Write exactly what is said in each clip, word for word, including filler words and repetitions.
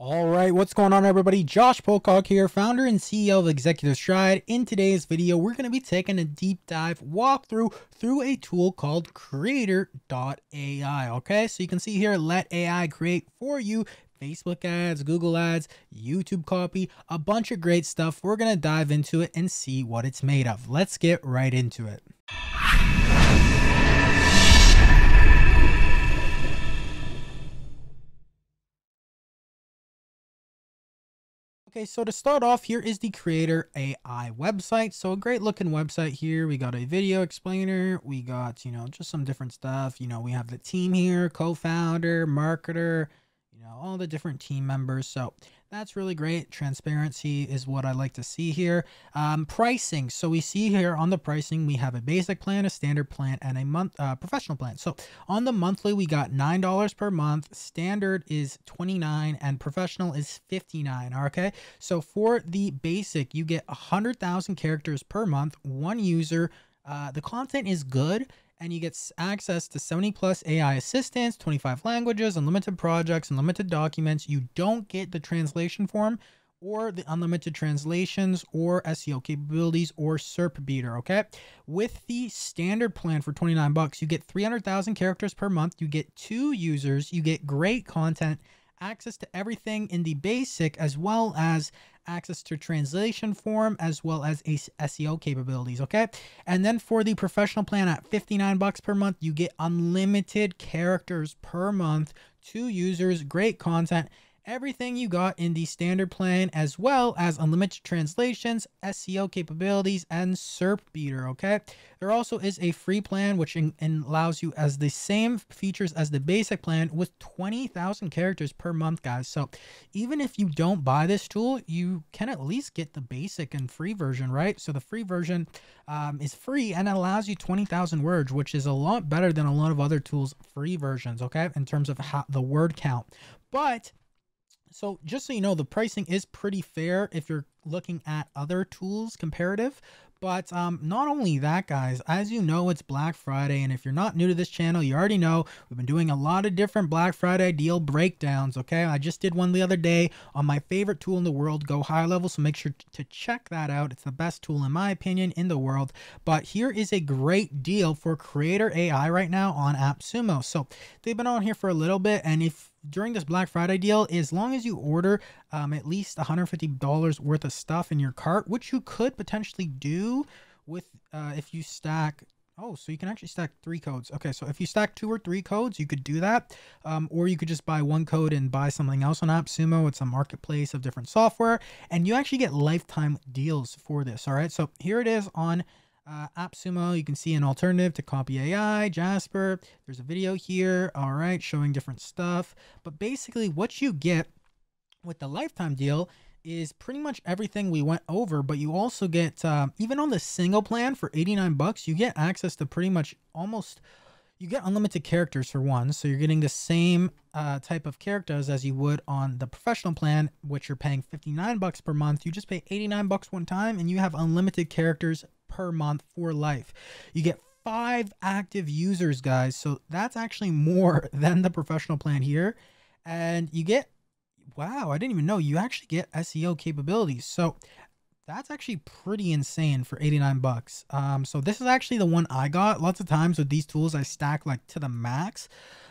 All right, what's going on everybody? Josh Pocock here, founder and C E O of Executive Stride. In today's video, we're going to be taking a deep dive walkthrough through a tool called Creaitor dot A I, okay? So you can see here, let A I create for you Facebook ads, Google ads, YouTube copy, a bunch of great stuff. We're going to dive into it and see what it's made of. Let's get right into it. Okay, so to start off, here is the Creaitor dot A I website. So a great looking website here. We got a video explainer. We got, you know, just some different stuff. You know, we have the team here, co-founder, marketer, you know, all the different team members. So that's really great. Transparency is what I like to see here. Um, pricing. So we see here on the pricing, we have a basic plan, a standard plan, and a month uh, professional plan. So on the monthly, we got nine dollars per month. Standard is twenty-nine dollars and professional is fifty-nine dollars. Okay. So for the basic, you get one hundred thousand characters per month, one user. Uh, the content is good. And you get access to seventy plus A I assistants, twenty-five languages, unlimited projects, unlimited documents. You don't get the translation form or the unlimited translations or S E O capabilities or S E R P beater, okay? With the standard plan for twenty-nine bucks, you get three hundred thousand characters per month. You get two users. You get great content, access to everything in the basic, as well as access to translation form, as well as S E O capabilities. Okay. And then for the professional plan at fifty-nine bucks per month, you get unlimited characters per month, two users, great content, everything you got in the standard plan, as well as unlimited translations, S E O capabilities, and S E R P beater. Okay. There also is a free plan, which in, in allows you as the same features as the basic plan with twenty thousand characters per month, guys. So even if you don't buy this tool, you can at least get the basic and free version, right? So the free version um, is free and it allows you twenty thousand words, which is a lot better than a lot of other tools' free versions. Okay. In terms of how the word count, but so just so you know, the pricing is pretty fair if you're looking at other tools comparative. But um, not only that, guys, as you know, it's Black Friday. And if you're not new to this channel, you already know we've been doing a lot of different Black Friday deal breakdowns. Okay, I just did one the other day on my favorite tool in the world, Go High Level. So make sure to check that out. It's the best tool, in my opinion, in the world. But here is a great deal for Creaitor dot A I right now on AppSumo. So they've been on here for a little bit. And if during this Black Friday deal, as long as you order um, at least one hundred fifty dollars worth of stuff in your cart, which you could potentially do with uh, if you stack. Oh, so you can actually stack three codes. Okay, so if you stack two or three codes, you could do that. Um, or you could just buy one code and buy something else on AppSumo. It's a marketplace of different software. And you actually get lifetime deals for this. All right, so here it is on Uh, AppSumo. You can see an alternative to Copy A I, Jasper. There's a video here, all right, showing different stuff. But basically what you get with the lifetime deal is pretty much everything we went over, but you also get, um, even on the single plan for eighty-nine bucks, you get access to pretty much almost, you get unlimited characters for one. So you're getting the same uh, type of characters as you would on the professional plan, which you're paying fifty-nine bucks per month. You just pay eighty-nine bucks one time and you have unlimited characters per month for life. You get five active users, guys. So that's actually more than the professional plan here. And you get, wow, I didn't even know you actually get S E O capabilities. So that's actually pretty insane for eighty-nine bucks. Um, so this is actually the one I got. Lots of times with these tools, I stack like to the max,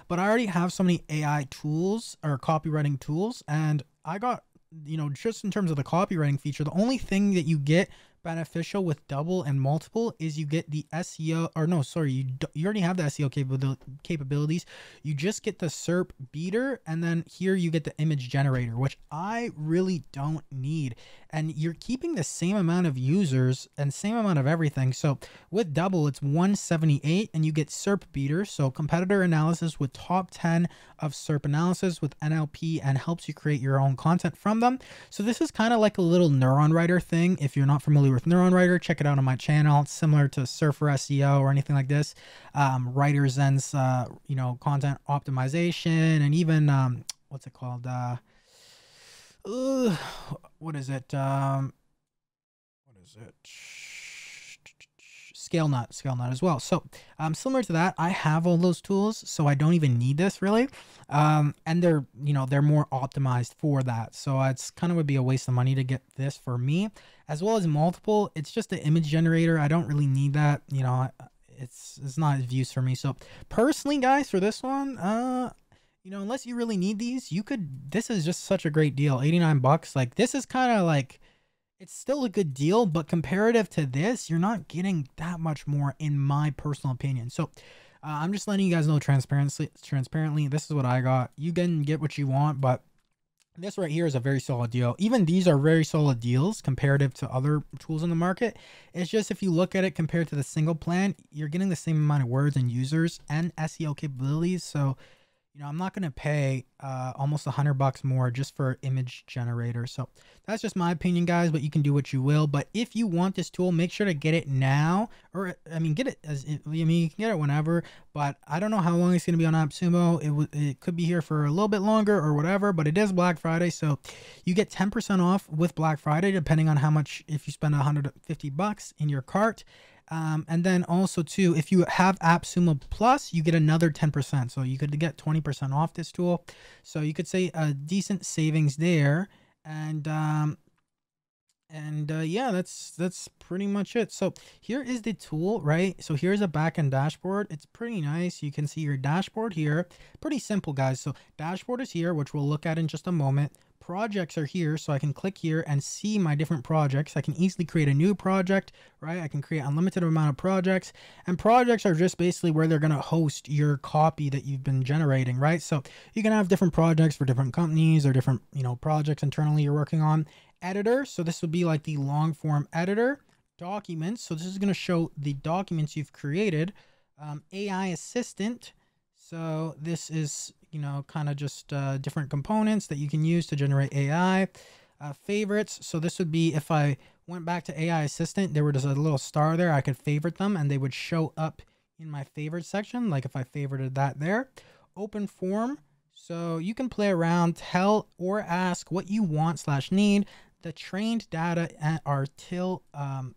but I already have so many A I tools or copywriting tools. And I got, you know, just in terms of the copywriting feature, the only thing that you get beneficial with double and multiple is you get the S E O, or no, sorry, you do, you already have the S E O capability capabilities. You just get the S E R P beater, and then here you get the image generator, which I really don't need. And you're keeping the same amount of users and same amount of everything. So with double, it's one seventy-eight, and you get S E R P beater, so competitor analysis with top ten of S E R P analysis with N L P, and helps you create your own content from them. So this is kind of like a little Neuron Writer thing. If you're not familiar with Neuron Writer, check it out on my channel. It's similar to Surfer S E O or anything like this. Um, Writer Zen's, uh, you know, content optimization, and even um, what's it called? Uh, uh, what is it? Um, what is it? Scale nut, Scale nut as well. So um, similar to that, I have all those tools, so I don't even need this really. Um, and they're, you know, they're more optimized for that. So it's kind of would be a waste of money to get this for me, as well as multiple. It's just an image generator. I don't really need that. You know, it's, it's not views for me. So personally, guys, for this one, uh, you know, unless you really need these, you could, this is just such a great deal. eighty-nine bucks. Like this is kind of like, it's still a good deal, but comparative to this, you're not getting that much more in my personal opinion. So uh, I'm just letting you guys know transparently, transparently, this is what I got. You can get what you want, but this right here is a very solid deal. Even these are very solid deals comparative to other tools in the market. It's just, if you look at it compared to the single plan, you're getting the same amount of words and users and S E O capabilities. So you know, I'm not going to pay uh, almost a hundred bucks more just for image generator. So that's just my opinion, guys, but you can do what you will. But if you want this tool, make sure to get it now, or I mean, get it as I mean, you can get it whenever, but I don't know how long it's going to be on AppSumo. It w it could be here for a little bit longer or whatever, but it is Black Friday. So you get ten percent off with Black Friday, depending on how much, if you spend one hundred fifty bucks in your cart. Um, and then also too, if you have AppSumo Plus, you get another ten percent. So you could get twenty percent off this tool. So you could say a decent savings there. And, um, and, uh, yeah, that's, that's pretty much it. So here is the tool, right? So here's a backend dashboard. It's pretty nice. You can see your dashboard here. Pretty simple, guys. So dashboard is here, which we'll look at in just a moment. Projects are here, so I can click here and see my different projects. I can easily create a new project, right? I can create unlimited amount of projects, and projects are just basically where they're going to host your copy that you've been generating, right? So you can have different projects for different companies or different, you know, projects internally you're working on. Editor, so this would be like the long form editor. Documents, so this is going to show the documents you've created. Um, A I assistant, so this is, you know, kind of just uh, different components that you can use to generate A I. Uh, favorites, so this would be if I went back to A I assistant, there were just a little star there, I could favorite them and they would show up in my favorite section, like if I favorited that there. Open form, so you can play around, tell or ask what you want slash need. The trained data are till um,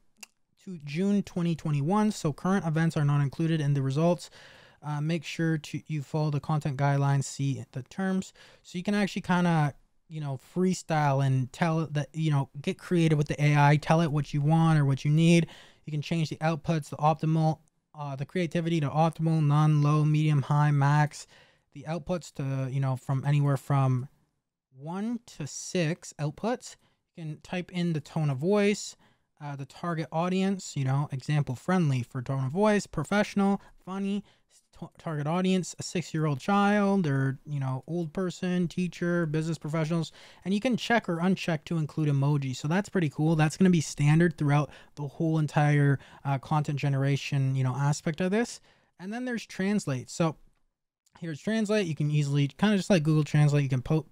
to June twenty twenty-one, so current events are not included in the results. Uh, make sure to you follow the content guidelines, see the terms, so you can actually kind of, you know, freestyle and tell it that, you know, get creative with the A I, tell it what you want or what you need. You can change the outputs, the optimal, uh, the creativity to optimal, none, low, medium, high, max, the outputs to, you know, from anywhere from one to six outputs. You can type in the tone of voice, uh, the target audience, you know, example friendly for tone of voice, professional, funny, target audience, a six-year-old child, or, you know, old person, teacher, business professionals, and you can check or uncheck to include emoji. So that's pretty cool. That's going to be standard throughout the whole entire uh, content generation, you know, aspect of this. And then there's translate. So here's translate. You can easily kind of just like Google Translate. You can put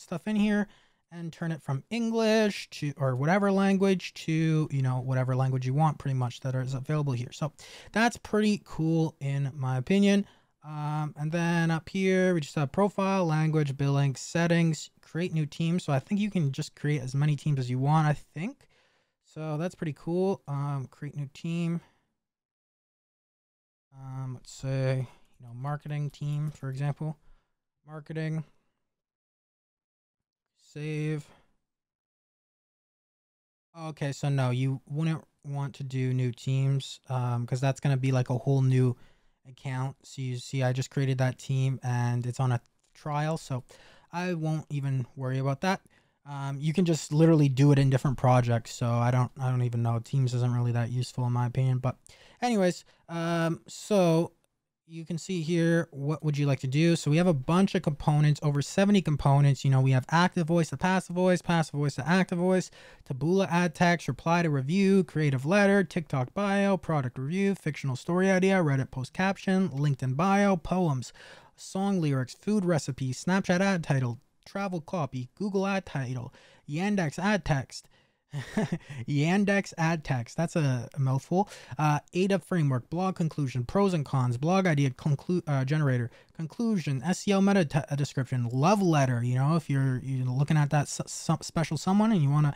stuff in here and turn it from English to, or whatever language to, you know, whatever language you want, pretty much, that is available here. So that's pretty cool in my opinion. Um, and then up here, we just have profile, language, billing, settings, create new teams. So I think you can just create as many teams as you want, I think. So that's pretty cool. Um, create new team. Um, let's say, you know, marketing team, for example, marketing. Save. Okay, so no, you wouldn't want to do new teams um because that's going to be like a whole new account. So you see I just created that team and it's on a trial, so I won't even worry about that. Um you can just literally do it in different projects, so i don't i don't even know. Teams isn't really that useful in my opinion, but anyways, um so you can see here, what would you like to do? So we have a bunch of components, over seventy components. You know, we have active voice to passive voice, passive voice to active voice, taboola ad text, reply to review, creative letter, TikTok bio, product review, fictional story idea, Reddit post caption, LinkedIn bio, poems, song lyrics, food recipe, Snapchat ad title, travel copy, Google ad title, Yandex ad text, Yandex ad text. That's a, a mouthful. Uh, A D A framework, blog conclusion, pros and cons, blog idea conclu uh, generator, conclusion, S E O meta t description, love letter. You know, if you're, you're looking at that some special someone and you want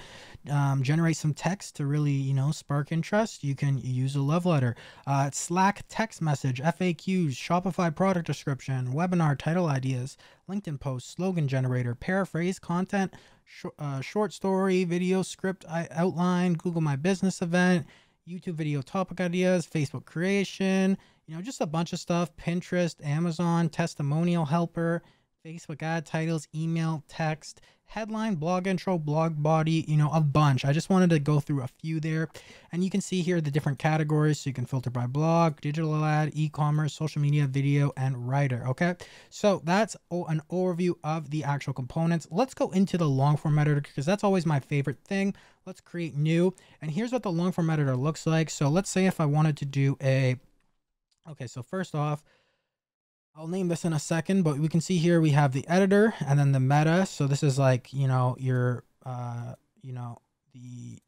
to um, generate some text to really, you know, spark interest, you can use a love letter. Uh, Slack text message, F A Qs, Shopify product description, webinar title ideas, LinkedIn post, slogan generator, paraphrase content, sh uh, short story, video script outline, Google My Business event, YouTube video topic ideas, Facebook creation, you know, just a bunch of stuff, Pinterest, Amazon, testimonial helper, Facebook ad titles, email, text, headline, blog intro, blog body, you know, a bunch. I just wanted to go through a few there. And you can see here the different categories. So you can filter by blog, digital ad, e-commerce, social media, video, and writer. Okay. So that's an overview of the actual components. Let's go into the long form editor because that's always my favorite thing. Let's create new. And here's what the long form editor looks like. So let's say if I wanted to do a, okay, so first off, I'll name this in a second, but we can see here we have the editor and then the meta. So this is like, you know, your, uh, you know, the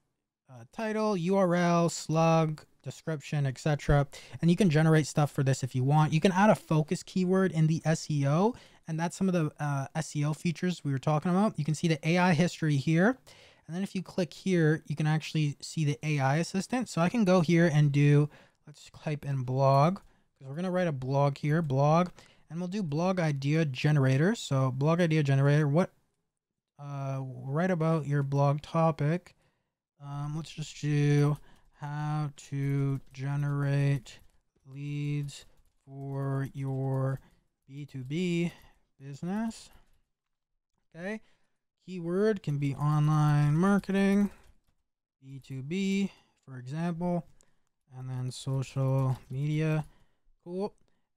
uh, title, U R L, slug, description, et cetera. And you can generate stuff for this if you want. You can add a focus keyword in the S E O, and that's some of the uh, S E O features we were talking about. You can see the A I history here. And then if you click here, you can actually see the A I assistant. So I can go here and do, let's type in blog. We're going to write a blog here, blog, and we'll do blog idea generator. So blog idea generator, what, uh, write about your blog topic. Um, let's just do how to generate leads for your B two B business. Okay. Keyword can be online marketing, B two B, for example, and then social media. Cool.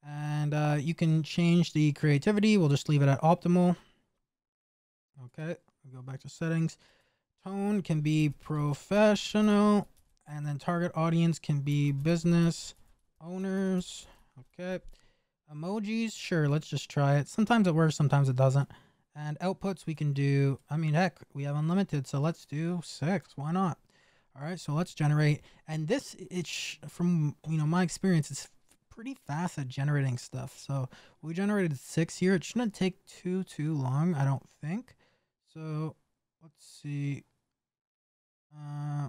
And uh, you can change the creativity. We'll just leave it at optimal. Okay. We'll go back to settings. Tone can be professional. And then target audience can be business owners. Okay. Emojis. Sure. Let's just try it. Sometimes it works. Sometimes it doesn't. And outputs we can do. I mean, heck, we have unlimited. So let's do six. Why not? All right. So let's generate. And this, it's from, you know, my experience, it's pretty fast at generating stuff. So we generated six here. It shouldn't take too too long, I don't think. So let's see. Uh,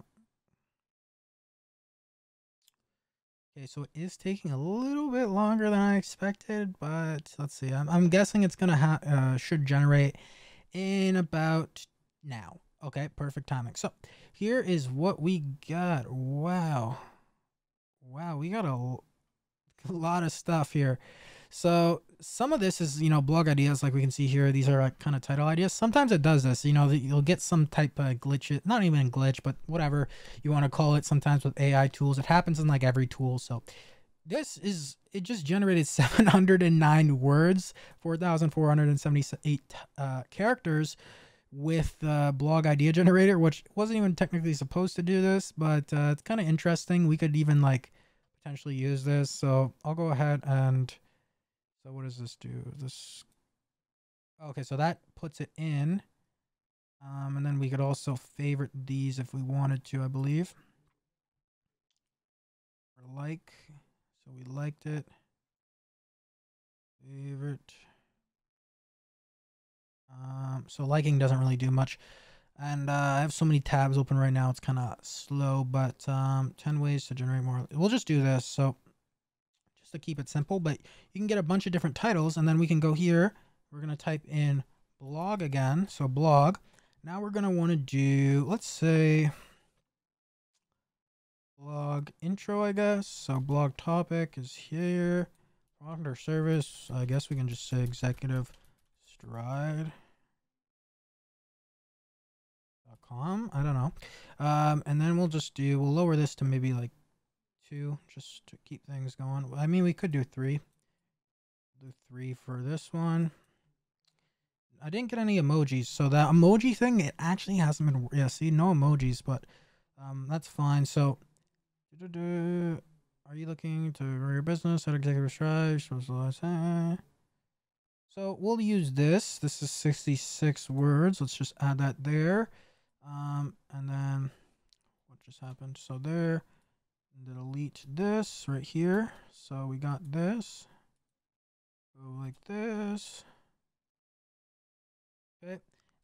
okay, so it is taking a little bit longer than I expected, but let's see. I'm, I'm guessing it's gonna ha uh, should generate in about now. Okay, perfect timing. So here is what we got. Wow, wow, we got a A lot of stuff here. So some of this is, you know, blog ideas, like we can see here. These are like kind of title ideas. Sometimes it does this, you know, you'll get some type of glitch, not even a glitch, but whatever you want to call it. Sometimes with A I tools, it happens in like every tool. So this is, it just generated seven hundred nine words, four thousand four hundred seventy-eight uh, characters with uh, blog idea generator, which wasn't even technically supposed to do this, but uh, it's kind of interesting. We could even like potentially use this. So I'll go ahead and, so what does this do? This, okay, so that puts it in, um, and then we could also favorite these if we wanted to, I believe, or like. So we liked it, favorite. Um, so liking doesn't really do much. And uh, I have so many tabs open right now. It's kind of slow, but um, ten ways to generate more. We'll just do this. So just to keep it simple, but you can get a bunch of different titles, and then we can go here. We're going to type in blog again. So blog. Now we're going to want to do, let's say, blog intro, I guess. So blog topic is here. Product or service. I guess we can just say Executive Stride. Com, I don't know. Um, and then we'll just do, we'll lower this to maybe like two just to keep things going. I mean, we could do three. We'll do three for this one. I didn't get any emojis. So that emoji thing, it actually hasn't been, yeah, see, no emojis, but um, that's fine. So, are you looking to grow your business at Executive Stride? So we'll use this. This is sixty-six words. Let's just add that there. Um, and then what just happened? So there, delete this right here. So we got this. Go like this. Okay.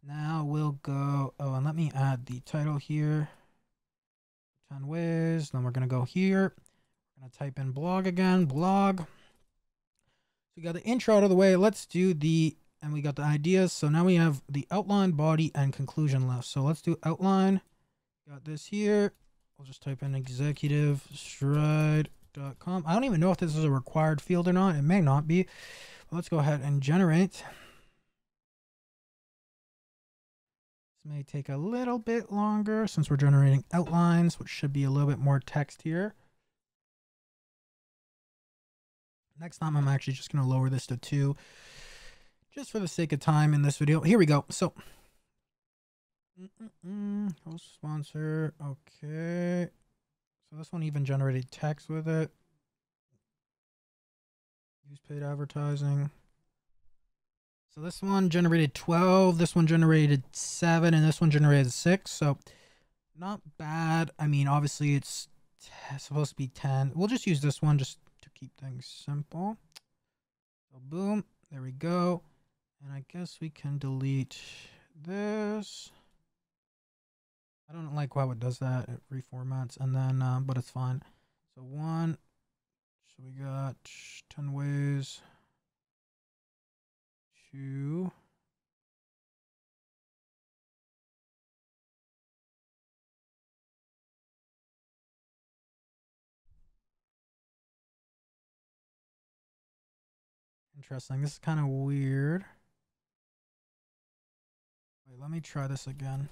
Now we'll go. Oh, and let me add the title here. ten ways. Then we're gonna go here. We're gonna type in blog again. Blog. So we got the intro out of the way. Let's do the. And we got the ideas. So now we have the outline, body, and conclusion left. So let's do outline. Got this here. We'll just type in executive stride dot com. I don't even know if this is a required field or not. It may not be. Let's go ahead and generate. This may take a little bit longer since we're generating outlines, which should be a little bit more text here. Next time, I'm actually just going to lower this to two. Just for the sake of time in this video. Here we go. So, mm-mm-mm, host sponsor. Okay. So this one even generated text with it. Use paid advertising. So this one generated twelve. This one generated seven. And this one generated six. So not bad. I mean, obviously it's supposed to be ten. We'll just use this one just to keep things simple. So boom. There we go. And I guess we can delete this. I don't like how it does that. It reformats and then, um, but it's fine. So one, so we got ten ways. Two. Interesting. This is kind of weird. Wait, let me try this again.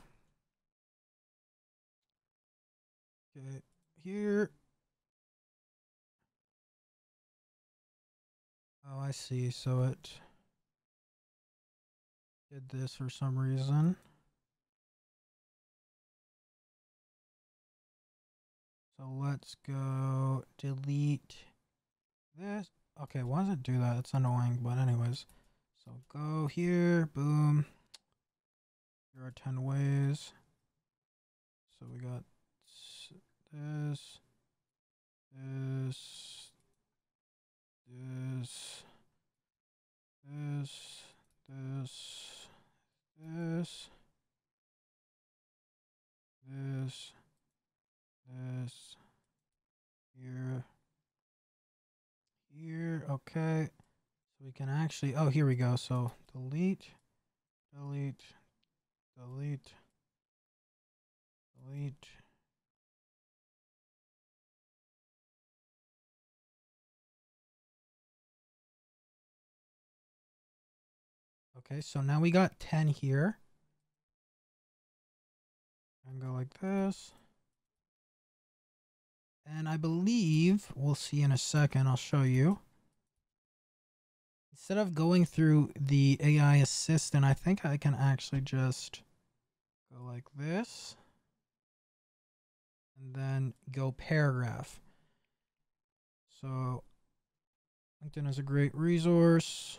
Okay, here. Oh, I see. So it did this for some reason. So let's go delete this. Okay, why does it do that? It's annoying, but anyways. So go here, boom. Here are ten ways. So we got this, this, this, this, this, this, this, this, here. Here, okay, so we can actually, oh, here we go. So delete, delete, delete, delete. Okay, so now we got ten here. And go like this. And I believe, we'll see in a second, I'll show you. Instead of going through the A I assistant, I think I can actually just go like this. And then go paragraph. So, LinkedIn is a great resource.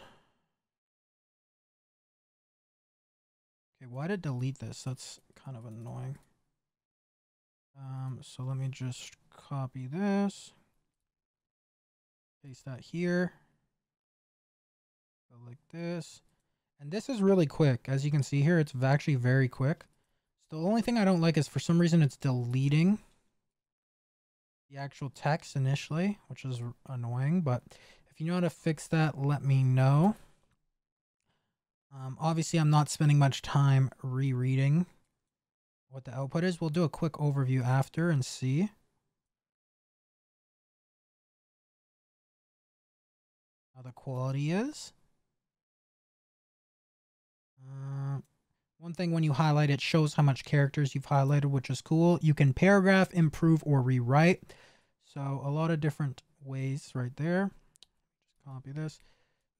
Okay, why did delete this? That's kind of annoying. Um, so let me just copy this, paste that here, go like this. And this is really quick. As you can see here, it's actually very quick. So the only thing I don't like is for some reason it's deleting the actual text initially, which is annoying. But if you know how to fix that, let me know. Um, obviously, I'm not spending much time rereading what the output is. We'll do a quick overview after and see. How the quality is. Uh, one thing when you highlight, it shows how much characters you've highlighted, which is cool. You can paragraph, improve, or rewrite. So a lot of different ways right there. Just copy this.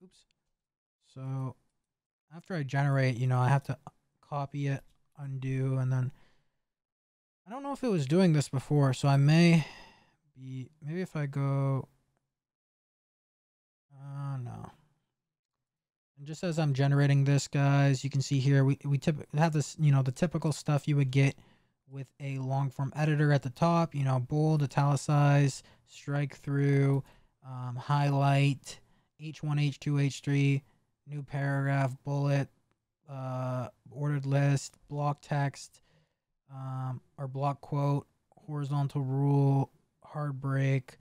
Oops. So after I generate, you know, I have to copy it, undo, and then I don't know if it was doing this before, so I may be, maybe if I go, uh, no, And just as I'm generating this, guys, you can see here, we, we have this, you know, the typical stuff you would get with a long form editor at the top, you know, bold, italicize, strike through, um, highlight, H one, H two, H three, new paragraph, bullet, uh, ordered list, block text, um, or block quote, horizontal rule, hard break,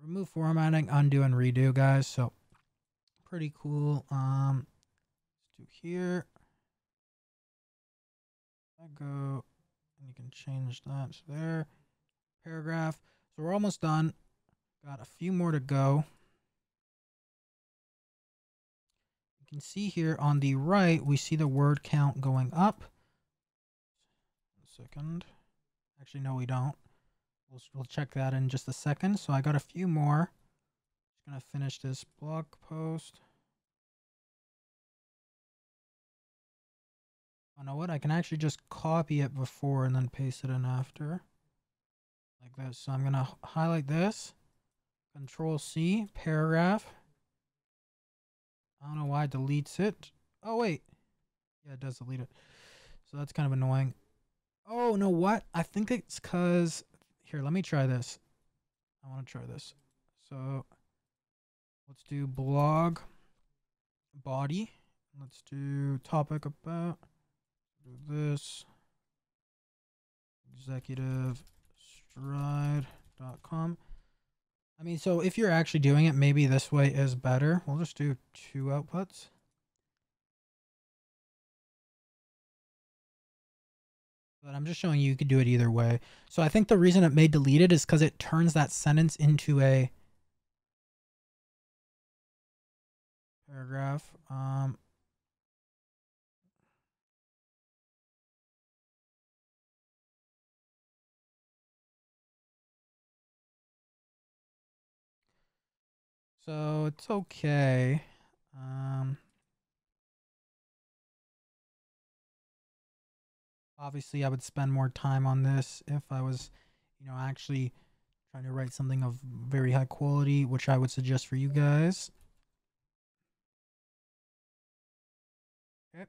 remove formatting, undo and redo, guys. So pretty cool. Um, let's do here. I go. You can change that to there. Paragraph. So we're almost done. Got a few more to go. You can see here on the right, we see the word count going up. One second. Actually, no, we don't. We'll, we'll check that in just a second. So I got a few more. Just going to finish this blog post. You know what? I can actually just copy it before and then paste it in after, like this. So I'm gonna highlight this, Control C, paragraph. I don't know why it deletes it. Oh wait, yeah, it does delete it. So that's kind of annoying. Oh no, what? I think it's cause here. Let me try this. I want to try this. So let's do blog body. Let's do topic about. Do this executive stride dot com. I mean, so if you're actually doing it, maybe this way is better. We'll just do two outputs. But I'm just showing you, you could do it either way. So I think the reason it may delete it is because it turns that sentence into a paragraph. Um, So it's okay. Um, obviously, I would spend more time on this if I was, you know, actually trying to write something of very high quality, which I would suggest for you guys. Okay.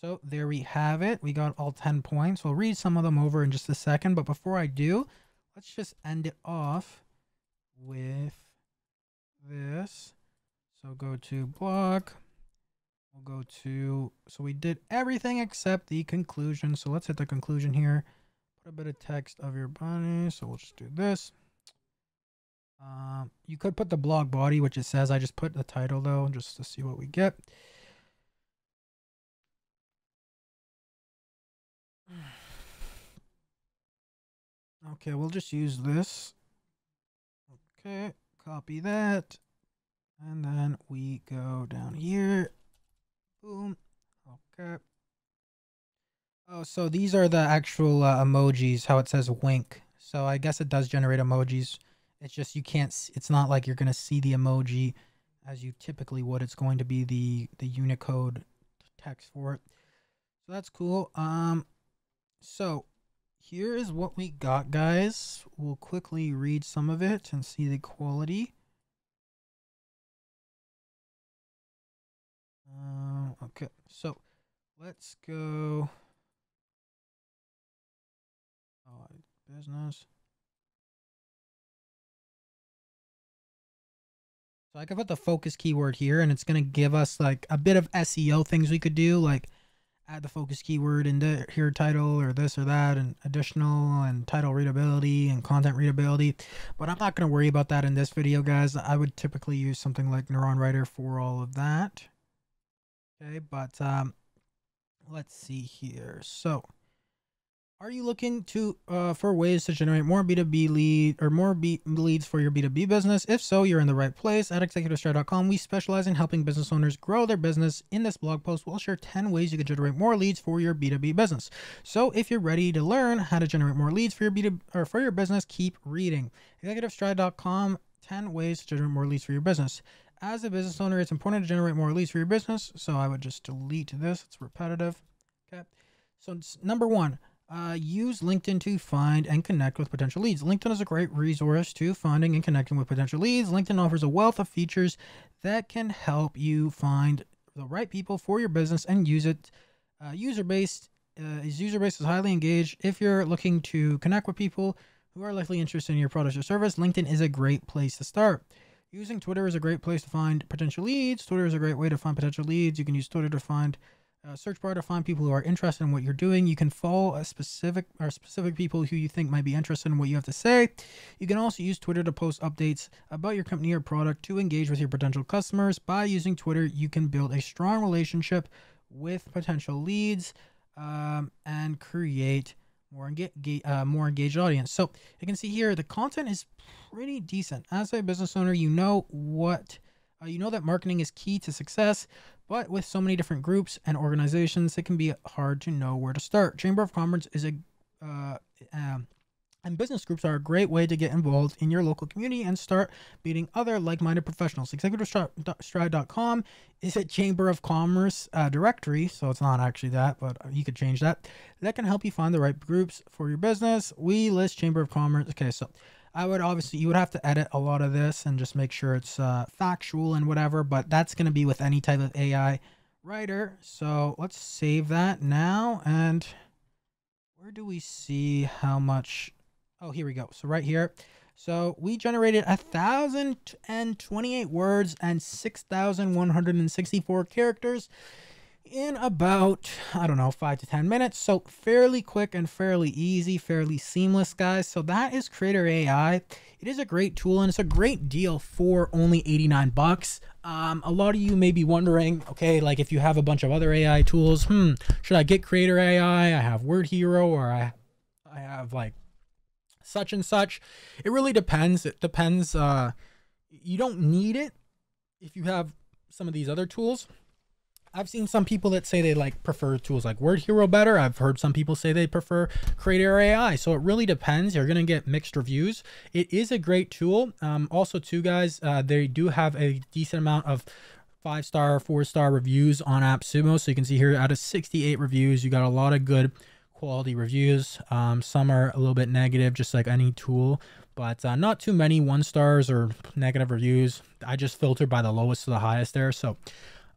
So there we have it. We got all ten points. We'll read some of them over in just a second. But before I do, let's just end it off with this. So go to blog, we'll go to, so we did everything except the conclusion. So let's hit the conclusion here, put a bit of text of your body. So we'll just do this. Um, you could put the blog body, which it says. I just put the title though, just to see what we get. Okay, we'll just use this. Okay. Copy that, and then we go down here. Boom. Okay. Oh, so these are the actual uh, emojis, how it says wink. So I guess it does generate emojis. It's just you can't, it's not like you're going to see the emoji as you typically would. It's going to be the, the Unicode text for it. So that's cool. Um, so here is what we got, guys. We'll quickly read some of it and see the quality. Uh, okay, so let's go. Oh, business. So I could put the focus keyword here, and it's going to give us like a bit of S E O things we could do, like add the focus keyword into here, title or this or that, and additional and title readability and content readability. But I'm not going to worry about that in this video, guys. I would typically use something like Neuron Writer for all of that. Okay, but um, let's see here. So are you looking to uh, for ways to generate more B two B lead or more B leads for your B two B business? If so, you're in the right place. At executive stride dot com, we specialize in helping business owners grow their business. In this blog post, we'll share ten ways you can generate more leads for your B two B business. So if you're ready to learn how to generate more leads for your B two B or for your business, keep reading. executive stride dot com, ten ways to generate more leads for your business. As a business owner, it's important to generate more leads for your business. So I would just delete this. It's repetitive. Okay. So it's number one. Uh, use LinkedIn to find and connect with potential leads. LinkedIn is a great resource to finding and connecting with potential leads. LinkedIn offers a wealth of features that can help you find the right people for your business and use it. Uh, user-based uh, is user-based is highly engaged. If you're looking to connect with people who are likely interested in your product or service, LinkedIn is a great place to start. Using Twitter is a great place to find potential leads. Twitter is a great way to find potential leads. You can use Twitter to find uh, search bar to find people who are interested in what you're doing. You can follow a specific or specific people who you think might be interested in what you have to say. You can also use Twitter to post updates about your company or product to engage with your potential customers. By using Twitter, you can build a strong relationship with potential leads um, and create more engage, uh, more engaged audience. So you can see here, the content is pretty decent. As a business owner, you know what, uh, you know that marketing is key to success, but with so many different groups and organizations, it can be hard to know where to start. Chamber of Commerce is a, uh, um, and business groups are a great way to get involved in your local community and start meeting other like-minded professionals. Executive Stride dot com is a Chamber of Commerce uh, directory, so it's not actually that, but you could change that. That can help you find the right groups for your business. We list Chamber of Commerce. Okay, so I would obviously, you would have to edit a lot of this and just make sure it's uh, factual and whatever, but that's going to be with any type of A I writer. So let's save that now. And where do we see how much... Oh, here we go. So right here. So we generated one thousand twenty-eight words and six thousand one hundred sixty-four characters in about, I don't know, five to ten minutes. So fairly quick and fairly easy, fairly seamless, guys. So that is Creaitor dot A I. It is a great tool and it's a great deal for only eighty-nine bucks. Um, a lot of you may be wondering, okay, like if you have a bunch of other A I tools, hmm, should I get Creaitor dot A I? I have WordHero or I, I have like such and such. It really depends. It depends. Uh, you don't need it if you have some of these other tools. I've seen some people that say they like prefer tools like WordHero better. I've heard some people say they prefer Creaitor dot A I. So it really depends. You're going to get mixed reviews. It is a great tool. Um, also too, guys, uh, they do have a decent amount of five-star, four-star reviews on AppSumo. So you can see here out of sixty-eight reviews, you got a lot of good quality reviews. Um, some are a little bit negative, just like any tool, but uh, not too many one stars or negative reviews. I just filter by the lowest to the highest there. So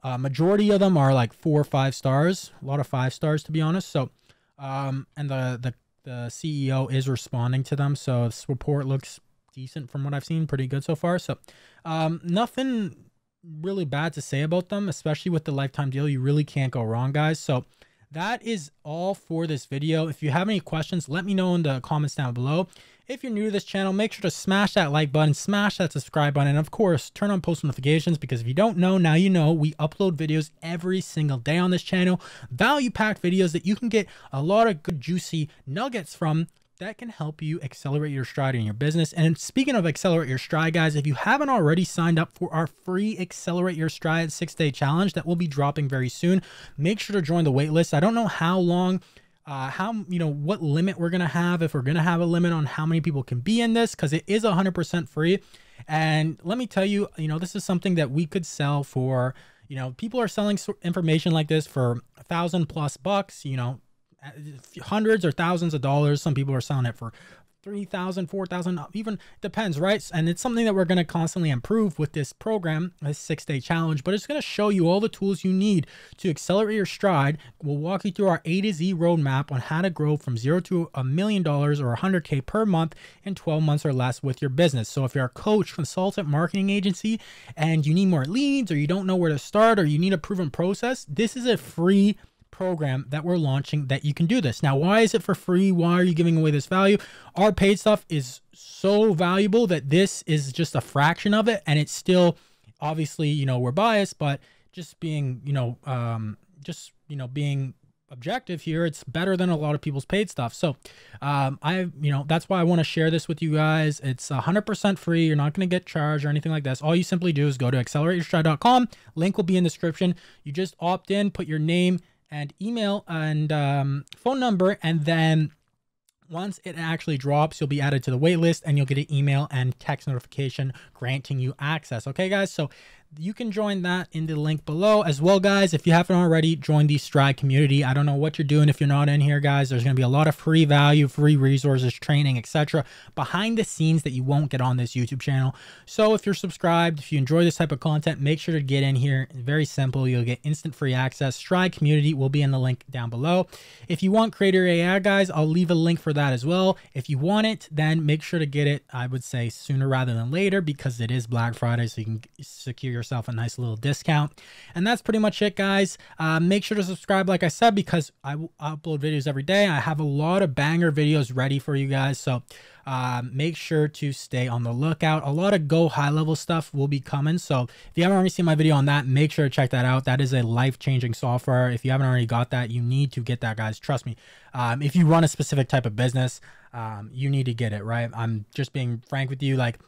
uh, majority of them are like four or five stars, a lot of five stars, to be honest. So, um, and the, the, the C E O is responding to them. So this report looks decent from what I've seen, pretty good so far. So um, nothing really bad to say about them, especially with the lifetime deal. You really can't go wrong, guys. So that is all for this video. If you have any questions, let me know in the comments down below. If you're new to this channel, make sure to smash that like button, smash that subscribe button, and of course, turn on post notifications, because if you don't know, now you know, we upload videos every single day on this channel, value-packed videos that you can get a lot of good, juicy nuggets from that can help you accelerate your stride in your business. And speaking of accelerate your stride, guys, if you haven't already signed up for our free Accelerate Your Stride six day challenge that will be dropping very soon, make sure to join the wait list. I don't know how long, uh, how, you know, what limit we're going to have, if we're going to have a limit on how many people can be in this, because it is a hundred percent free. And let me tell you, you know, this is something that we could sell for, you know, people are selling information like this for a thousand plus bucks, you know, hundreds or thousands of dollars. Some people are selling it for three thousand, four thousand, even depends, right? And it's something that we're going to constantly improve with this program, this six day challenge, but it's going to show you all the tools you need to accelerate your stride. We'll walk you through our A to Z roadmap on how to grow from zero to a million dollars or a hundred K per month in twelve months or less with your business. So if you're a coach, consultant, marketing agency, and you need more leads, or you don't know where to start, or you need a proven process, this is a free program that we're launching that you can do this. Now, why is it for free? Why are you giving away this value? Our paid stuff is so valuable that this is just a fraction of it. And it's still, obviously, you know, we're biased, but just being, you know, um, just, you know, being objective here, it's better than a lot of people's paid stuff. So, um, I, you know, that's why I want to share this with you guys. It's a hundred percent free. You're not going to get charged or anything like this. All you simply do is go to accelerate your stride dot com. Link will be in the description. You just opt in, put your name and email and um, phone number. And then once it actually drops, you'll be added to the wait list and you'll get an email and text notification granting you access. Okay, guys. So you can join that in the link below as well, guys. If you haven't already, join the Stride community. I don't know what you're doing if you're not in here, guys. There's going to be a lot of free value, free resources, training, et cetera behind the scenes that you won't get on this YouTube channel. So if you're subscribed, if you enjoy this type of content, make sure to get in here. It's very simple. You'll get instant free access. Stride community will be in the link down below. If you want Creaitor dot A I, guys, I'll leave a link for that as well. If you want it, then make sure to get it, I would say, sooner rather than later, because it is Black Friday, so you can secure your yourself a nice little discount. And that's pretty much it, guys. Uh, make sure to subscribe, like I said, because I will upload videos every day. I have a lot of banger videos ready for you guys, so uh, make sure to stay on the lookout. A lot of Go High Level stuff will be coming, so if you haven't already seen my video on that, make sure to check that out. That is a life-changing software. If you haven't already got that, you need to get that, guys. Trust me. Um, if you run a specific type of business, um, you need to get it, right? I'm just being frank with you. Like,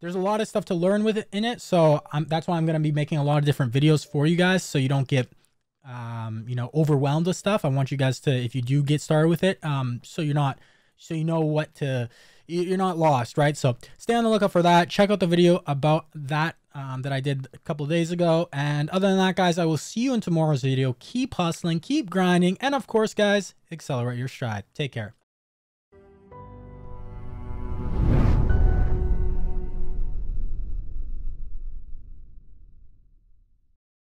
there's a lot of stuff to learn with it in it. So I'm, that's why I'm going to be making a lot of different videos for you guys, so you don't get, um, you know, overwhelmed with stuff. I want you guys to, if you do get started with it, um, so you're not, so you know what to, you're not lost, right? So stay on the lookout for that. Check out the video about that um, that I did a couple of days ago. And other than that, guys, I will see you in tomorrow's video. Keep hustling, keep grinding. And of course, guys, accelerate your stride. Take care.